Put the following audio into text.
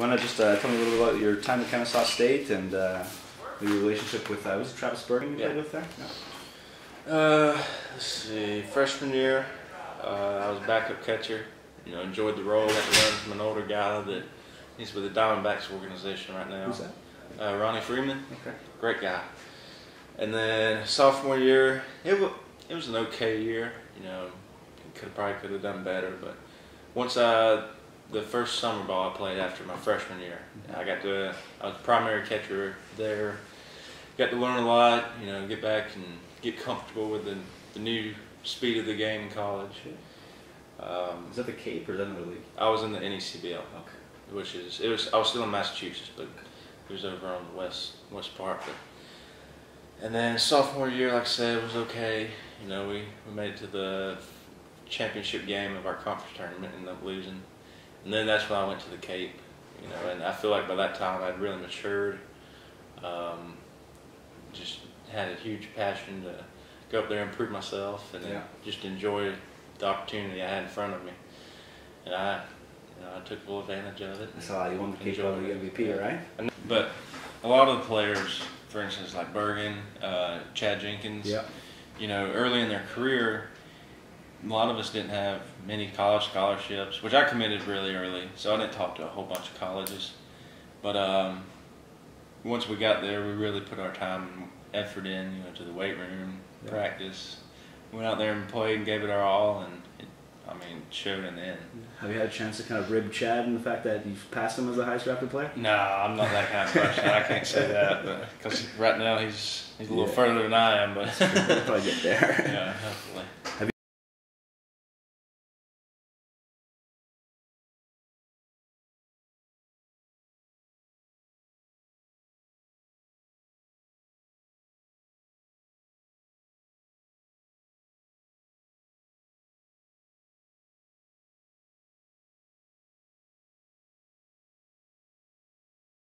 You want to just tell me a little bit about your time at Kennesaw State and your relationship with, was it Travis Bergen you played with there? No. Let's see, freshman year, I was backup catcher. You know, enjoyed the role, got to learn from an older guy that he's with the Diamondbacks organization right now. Who's that? Ronnie Freeman. Okay. Great guy. And then sophomore year, it was an okay year. You know, probably could have done better, but once the first summer ball I played after my freshman year, I got to I was primary catcher there. Got to learn a lot. You know, get back and get comfortable with the new speed of the game in college. Is that the Cape or is that another league? I was in the NECBL, okay. Which is I was still in Massachusetts, but it was over on the West Park. And then sophomore year, like I said, it was okay. You know, we made it to the championship game of our conference tournament, ended up losing. And then that's when I went to the Cape, you know, and I feel like by that time I'd really matured. Just had a huge passion to go up there and prove myself and then just enjoy the opportunity I had in front of me. And I took full advantage of it. That's why you won the Cape Cod League MVP, right? But a lot of the players, for instance, like Bergen, Chad Jenkins, you know, early in their career, a lot of us didn't have many college scholarships, which I committed really early, so I didn't talk to a whole bunch of colleges. But once we got there, we really put our time and effort in, you know, to the weight room, practice. Went out there and played and gave it our all, and it, I mean, showed in the end. Have you had a chance to kind of rib Chad and the fact that you've passed him as the highest drafted player? No, I'm not that kind of person. I can't say that, but because right now he's a little further than I am, but we'll probably get there. Yeah, hopefully.